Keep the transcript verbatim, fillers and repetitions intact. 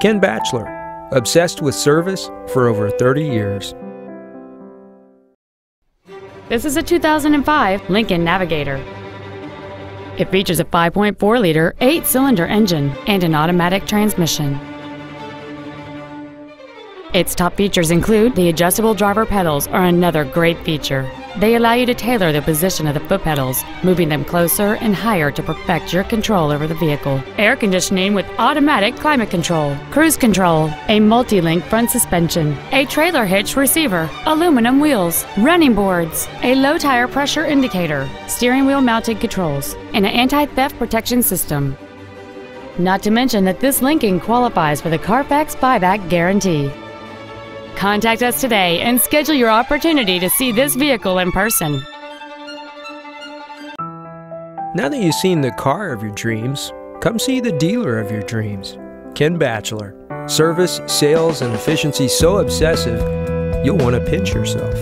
Ken Batchelor, obsessed with service for over thirty years. This is a two thousand five Lincoln Navigator. It features a five point four liter, eight cylinder engine and an automatic transmission. Its top features include the adjustable driver pedals are another great feature. They allow you to tailor the position of the foot pedals, moving them closer and higher to perfect your control over the vehicle. Air conditioning with automatic climate control, cruise control, a multi-link front suspension, a trailer hitch receiver, aluminum wheels, running boards, a low tire pressure indicator, steering wheel mounted controls, and an anti-theft protection system. Not to mention that this Lincoln qualifies for the Carfax buyback guarantee. Contact us today and schedule your opportunity to see this vehicle in person. Now that you've seen the car of your dreams, come see the dealer of your dreams, Ken Batchelor. Service, sales, and efficiency so obsessive, you'll want to pinch yourself.